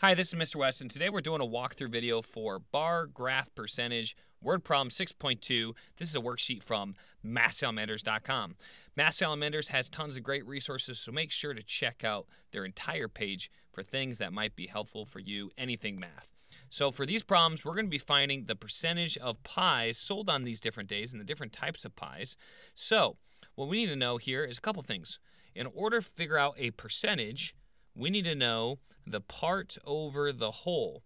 Hi, this is Mr. West, and today we're doing a walkthrough video for bar graph percentage, word problem 6.2. This is a worksheet from mathsalamanders.com. Math Salamanders has tons of great resources, so make sure to check out their entire page for things that might be helpful for you, anything math. So for these problems, we're going to be finding the percentage of pies sold on these different days and the different types of pies. So what we need to know here is a couple things. In order to figure out a percentage, we need to know the part over the whole.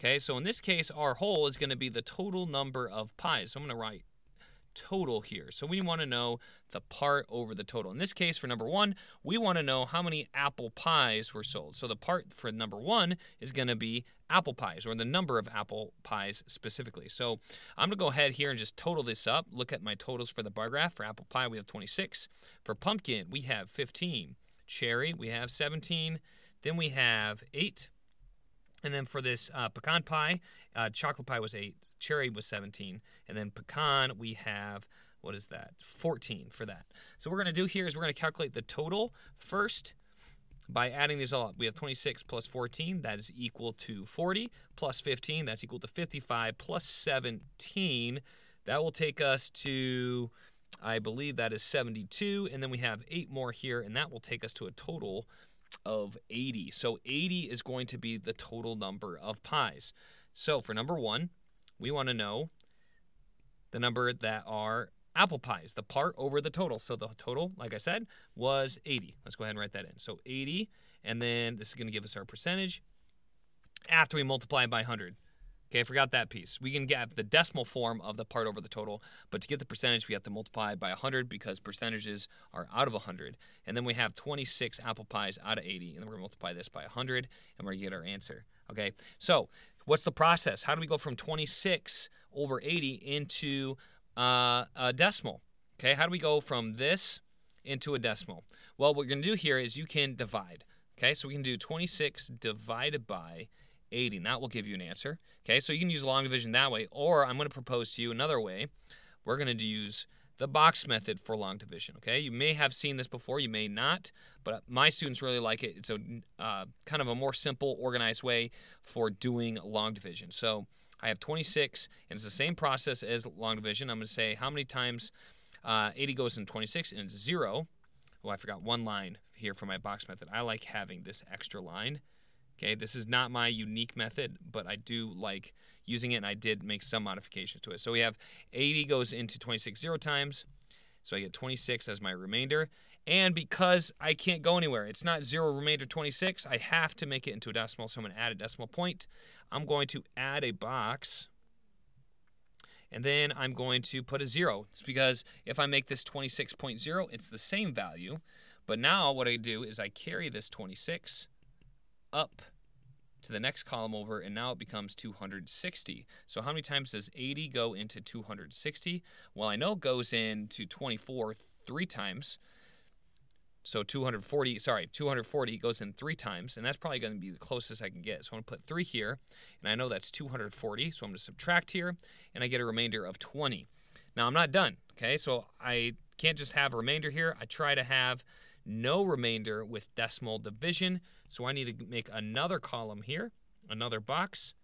Okay, so in this case, our whole is going to be the total number of pies. So I'm going to write total here. So we want to know the part over the total. In this case, for number one, we want to know how many apple pies were sold. So the part for number one is going to be apple pies, or the number of apple pies specifically. So I'm going to go ahead here and just total this up. Look at my totals for the bar graph. For apple pie, we have 26. For pumpkin, we have 15. Cherry, we have 17, then we have 8, and then for this pecan pie, chocolate pie was 8, cherry was 17, and then pecan we have, what is that, 14 for that. So what we're going to do here is we're going to calculate the total first by adding these all up. We have 26 plus 14, that is equal to 40, plus 15, that's equal to 55, plus 17, that will take us to, I believe that is 72, and then we have 8 more here, and that will take us to a total of 80. So 80 is going to be the total number of pies. So for number 1, we want to know the number that are apple pies, the part over the total. So the total, like I said, was 80. Let's go ahead and write that in. So 80, and then this is going to give us our percentage after we multiply by 100. Okay, I forgot that piece. We can get the decimal form of the part over the total, but to get the percentage, we have to multiply by 100 because percentages are out of 100. And then we have 26 apple pies out of 80, and then we're going to multiply this by 100, and we're going to get our answer. Okay, so what's the process? How do we go from 26 over 80 into a decimal? Okay, how do we go from this into a decimal? Well, what we're going to do here is you can divide. Okay, so we can do 26 divided by 80, and that will give you an answer. Okay, so you can use long division that way, or I'm going to propose to you another way. We're going to use the box method for long division. Okay, you may have seen this before, you may not, but my students really like it. It's a kind of a more simple, organized way for doing long division. So I have 26, and it's the same process as long division. I'm going to say how many times 80 goes in 26, and it's 0. Oh, I forgot one line here for my box method. I like having this extra line. Okay, this is not my unique method, but I do like using it, and I did make some modifications to it. So we have 80 goes into 26 0 times, so I get 26 as my remainder. And because I can't go anywhere, it's not 0 remainder 26, I have to make it into a decimal, so I'm going to add a decimal point. I'm going to add a box, and then I'm going to put a 0. It's because if I make this 26.0, it's the same value, but now what I do is I carry this 26 up to the next column over, and now it becomes 260. So how many times does 80 go into 260? Well, I know it goes into 24 3 times. So 240 goes in 3 times, and that's probably going to be the closest I can get. So I'm going to put 3 here, and I know that's 240, so I'm going to subtract here, and I get a remainder of 20. Now I'm not done, okay? So I can't just have a remainder here. I try to have no remainder with decimal division, so I need to make another column here, another box,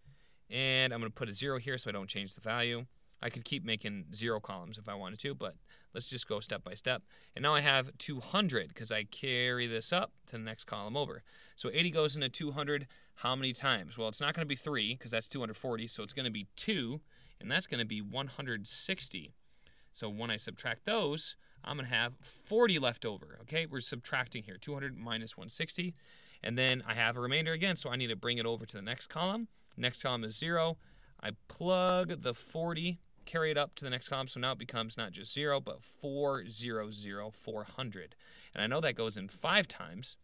and I'm going to put a 0 here so I don't change the value. I could keep making 0 columns if I wanted to, but let's just go step by step. And now I have 200 because I carry this up to the next column over. So 80 goes into 200 how many times? Well, it's not going to be 3 because that's 240, so it's going to be 2, and that's going to be 160. So when I subtract those, I'm going to have 40 left over. Okay, we're subtracting here, 200 minus 160. And then I have a remainder again, so I need to bring it over to the next column. Next column is 0. I plug the 40, carry it up to the next column, so now it becomes not just 0, but 400. And I know that goes in 5 times,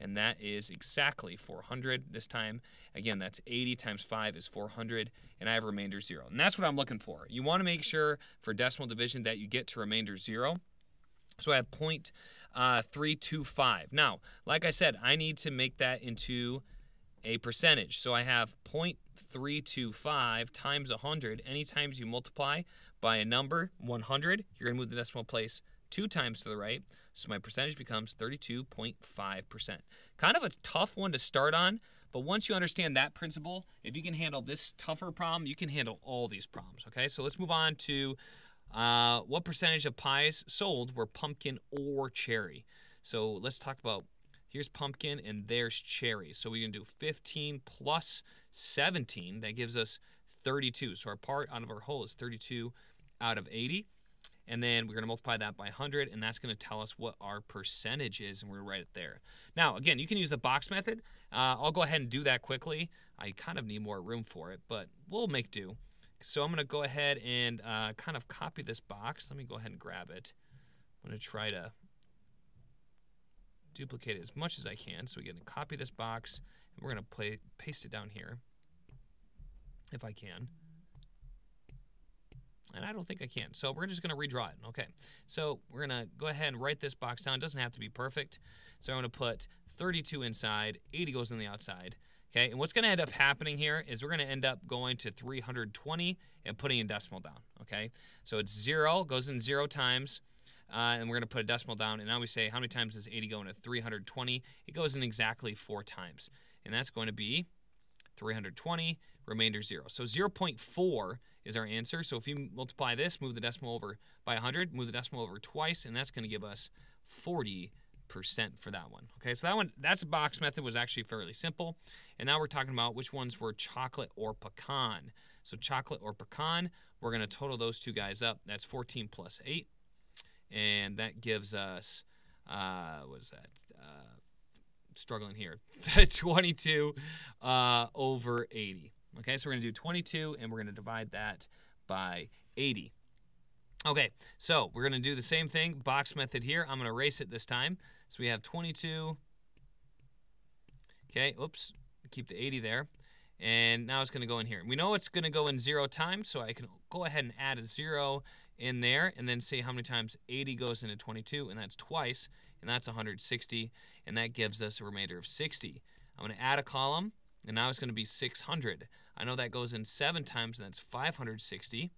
and that is exactly 400 this time. Again, that's 80 times 5 is 400, and I have remainder 0. And that's what I'm looking for. You want to make sure for decimal division that you get to remainder 0. So I have 0.325. Now, like I said, I need to make that into a percentage. So I have 0.325 times 100. Anytime you multiply by a number, 100, you're going to move the decimal place 2 times to the right. So my percentage becomes 32.5%. Kind of a tough one to start on, But once you understand that principle, if you can handle this tougher problem, you can handle all these problems, okay? So let's move on to what percentage of pies sold were pumpkin or cherry? So let's talk about, here's pumpkin and there's cherry. So we can do 15 plus 17. That gives us 32. So our part out of our whole is 32 out of 80. And then we're going to multiply that by 100, and that's going to tell us what our percentage is, and we're going to write it there. Now, again, you can use the box method. I'll go ahead and do that quickly. I kind of need more room for it, but we'll make do. So I'm going to go ahead and kind of copy this box. Let me go ahead and grab it. I'm going to try to duplicate it as much as I can. So we're going to copy this box, and we're going to paste it down here if I can. And I don't think I can. So we're just going to redraw it. Okay. So we're going to go ahead and write this box down. It doesn't have to be perfect. So I'm going to put 32 inside, 80 goes on the outside. Okay. And what's going to end up happening here is we're going to end up going to 320 and putting a decimal down. Okay. So it's 0, goes in 0 times. And we're going to put a decimal down. And now we say, how many times does 80 go into 320? It goes in exactly 4 times. And that's going to be 320, remainder 0. So 0.4 is our answer. So if you multiply this, move the decimal over by 100, move the decimal over twice, and that's going to give us 40% for that one. Okay, so that one, that's a box method, was actually fairly simple. And now we're talking about which ones were chocolate or pecan. So chocolate or pecan, we're going to total those two guys up. That's 14 plus 8, and that gives us, what is that? Struggling here, 22 over 80. Okay, so we're going to do 22, and we're going to divide that by 80. Okay, so we're going to do the same thing, box method here. I'm going to erase it this time. So we have 22. Okay, oops, keep the 80 there. And now it's going to go in here. We know it's going to go in 0 times, so I can go ahead and add a 0 in there and then see how many times 80 goes into 22, and that's twice, and that's 160, and that gives us a remainder of 60. I'm going to add a column, and now it's going to be 600. I know that goes in 7 times, and that's 560. And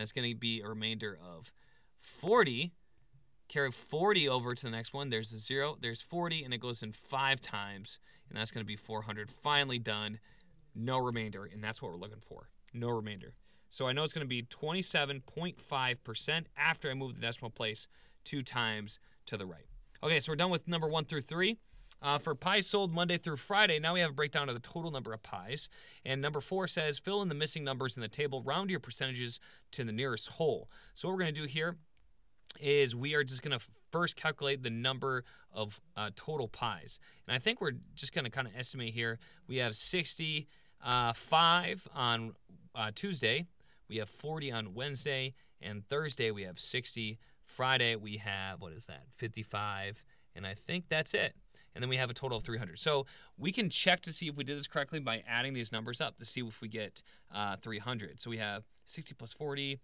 that's going to be a remainder of 40. Carry 40 over to the next one. There's a 0. There's 40, and it goes in 5 times, and that's going to be 400. Finally done. No remainder, and that's what we're looking for. No remainder. So I know it's going to be 27.5% after I move the decimal place 2 times to the right. Okay, so we're done with number 1 through 3. For pies sold Monday through Friday, now we have a breakdown of the total number of pies. And number 4 says, fill in the missing numbers in the table, round your percentages to the nearest whole. So what we're going to do here is we are just going to first calculate the number of total pies. And I think we're just going to kind of estimate here. We have 65 on Tuesday. We have 40 on Wednesday. And Thursday we have 60. Friday we have, what is that, 55. And I think that's it. And then we have a total of 300. So we can check to see if we did this correctly by adding these numbers up to see if we get 300. So we have 60 plus 40,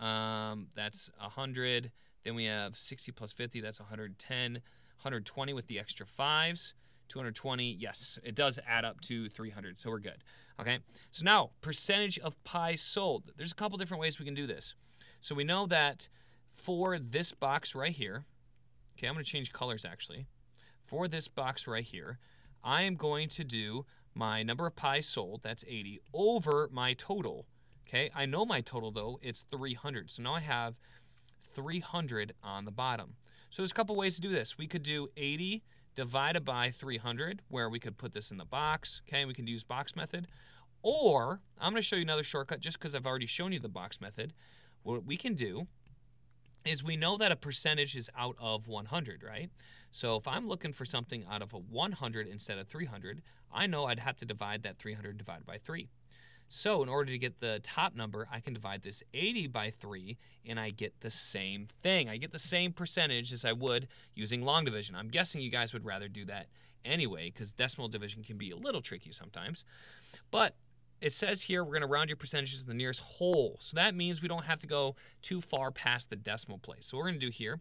that's 100. Then we have 60 plus 50, that's 110. 120 with the extra 5s, 220. Yes, it does add up to 300, so we're good. Okay, so now percentage of pies sold. There's a couple different ways we can do this. So we know that for this box right here, okay, I'm going to change colors actually. For this box right here, I am going to do my number of pies sold, that's 80, over my total. Okay, I know my total though, it's 300. So now I have 300 on the bottom. So there's a couple ways to do this. We could do 80 divided by 300, where we could put this in the box. Okay, we can use box method. Or I'm going to show you another shortcut just because I've already shown you the box method. What we can do is we know that a percentage is out of 100, right? So if I'm looking for something out of a 100 instead of 300, I know I'd have to divide that 300 divided by 3. So in order to get the top number, I can divide this 80 by 3, and I get the same thing. I get the same percentage as I would using long division. I'm guessing you guys would rather do that anyway, because decimal division can be a little tricky sometimes. But it says here we're going to round your percentages to the nearest whole. So that means we don't have to go too far past the decimal place. So what we're going to do here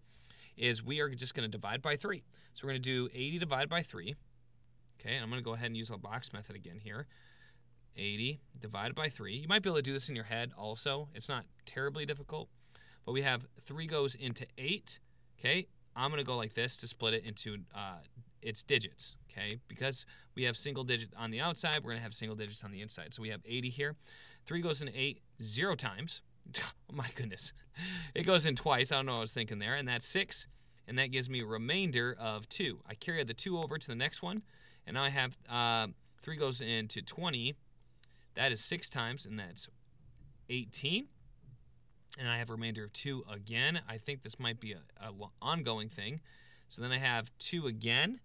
is we are just going to divide by 3. So we're going to do 80 divided by 3. Okay, and I'm going to go ahead and use a box method again here. 80 divided by 3. You might be able to do this in your head also. It's not terribly difficult. But we have 3 goes into 8. Okay, I'm going to go like this to split it into its digits. okay? Because we have single digit on the outside, we're going to have single digits on the inside. So we have 80 here. 3 goes into 8 0 times. Oh my goodness. It goes in twice. I don't know what I was thinking there. And that's 6. And that gives me a remainder of 2. I carry the 2 over to the next one. And now I have 3 goes into 20. That is 6 times, and that's 18. And I have a remainder of 2 again. I think this might be an ongoing thing. So then I have 2 again.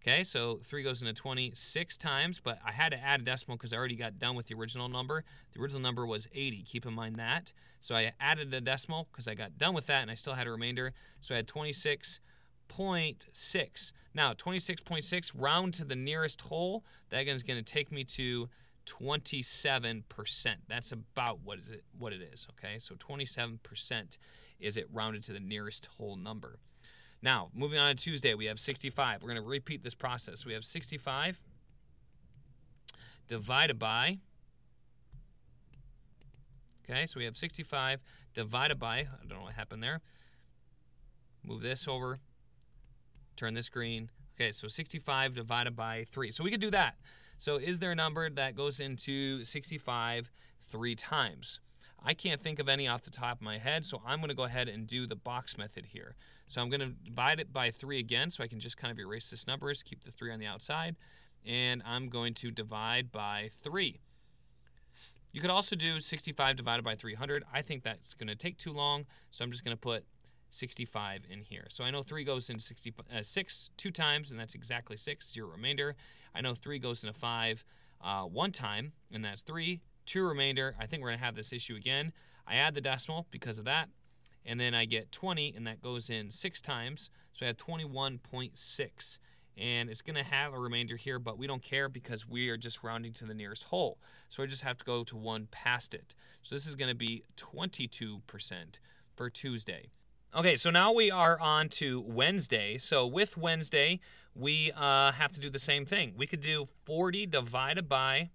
Okay, so 3 goes into 20 6 times, but I had to add a decimal because I already got done with the original number. The original number was 80. Keep in mind that. So I added a decimal because I got done with that, and I still had a remainder. So I had 26.6. Now, 26.6, round to the nearest whole. That is going to take me to 27%. That's about what it is, okay? So 27% is it rounded to the nearest whole number. Now, moving on to Tuesday, we have 65. We're going to repeat this process. We have 65 divided by, okay, so we have 65 divided by, I don't know what happened there. Move this over, turn this green. Okay, so 65 divided by 3. So we could do that. So is there a number that goes into 65 3 times? I can't think of any off the top of my head, so I'm going to go ahead and do the box method here. So I'm going to divide it by 3 again, so I can just kind of erase this numbers, keep the 3 on the outside, and I'm going to divide by 3. You could also do 65 divided by 300. I think that's going to take too long, so I'm just going to put 65 in here. So I know 3 goes into 6 2 times, and that's exactly 6, 0 remainder. I know 3 goes into 5 1 time, and that's 3, 2 remainder. I think we're going to have this issue again. I add the decimal because of that, and then I get 20, and that goes in 6 times. So I have 21.6, and it's going to have a remainder here, but we don't care because we are just rounding to the nearest whole. So I just have to go to 1 past it. So this is going to be 22% for Tuesday. Okay, so now we are on to Wednesday. So with Wednesday, we have to do the same thing. We could do 40 divided by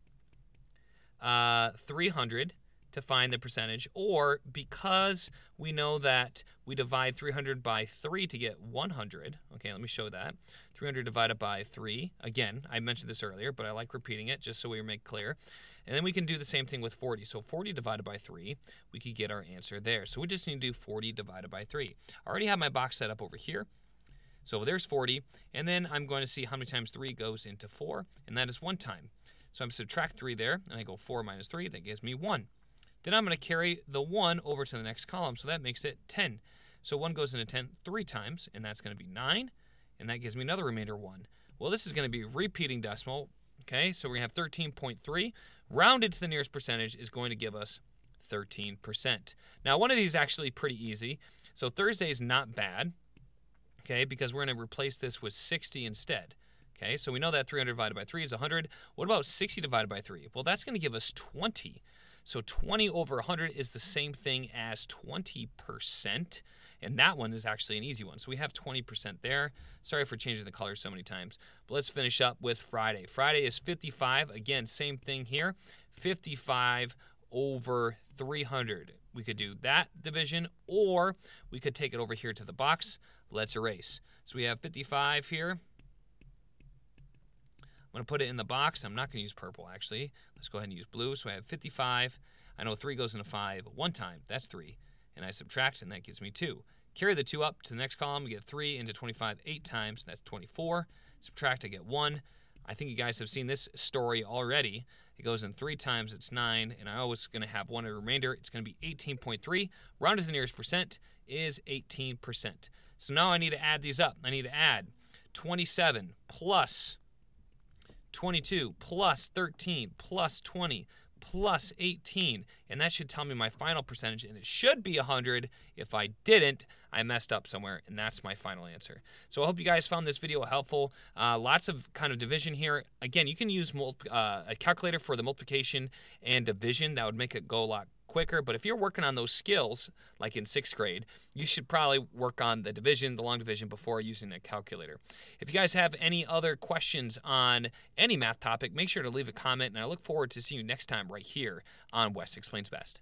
300 to find the percentage, or because we know that we divide 300 by 3 to get 100. Okay, let me show that. 300 divided by 3. Again, I mentioned this earlier, but I like repeating it just so we make clear. And then we can do the same thing with 40. So 40 divided by 3, we could get our answer there. So we just need to do 40 divided by 3. I already have my box set up over here. So there's 40. And then I'm going to see how many times 3 goes into 4, and that is 1 time. So I'm subtract 3 there, and I go 4 minus 3. That gives me 1. Then I'm going to carry the 1 over to the next column, so that makes it 10. So 1 goes into 10 3 times, and that's going to be 9, and that gives me another remainder 1. Well, this is going to be repeating decimal, okay? So we're going to have 13.3. Rounded to the nearest percentage is going to give us 13%. Now, one of these is actually pretty easy. So Thursday is not bad, okay, because we're going to replace this with 60 instead. Okay, so we know that 300 divided by 3 is 100. What about 60 divided by 3? Well, that's going to give us 20. So 20 over 100 is the same thing as 20%, and that one is actually an easy one. So we have 20% there. Sorry for changing the color so many times, but let's finish up with Friday. Friday is 55. Again, same thing here, 55 over 300. We could do that division, or we could take it over here to the box. Let's erase. So we have 55 here. I'm going to put it in the box. I'm not going to use purple, actually. Let's go ahead and use blue. So I have 55. I know 3 goes into 5 1 time. That's 3. And I subtract, and that gives me 2. Carry the 2 up to the next column. We get 3 into 25 8 times. That's 24. Subtract, I get 1. I think you guys have seen this story already. It goes in 3 times. It's 9. And I always going to have 1 in the remainder. It's going to be 18.3. Rounded to the nearest percent is 18%. So now I need to add these up. I need to add 27 plus 22 plus 13 plus 20 plus 18, and that should tell me my final percentage, and it should be 100. If I didn't, I messed up somewhere, and that's my final answer. So I hope you guys found this video helpful. Lots of kind of division here. Again, you can use a calculator for the multiplication and division. That would make it go a lot quicker, but if you're working on those skills, like in 6th grade, you should probably work on the division, the long division, before using a calculator. If you guys have any other questions on any math topic, make sure to leave a comment, and I look forward to seeing you next time right here on West Explains Best.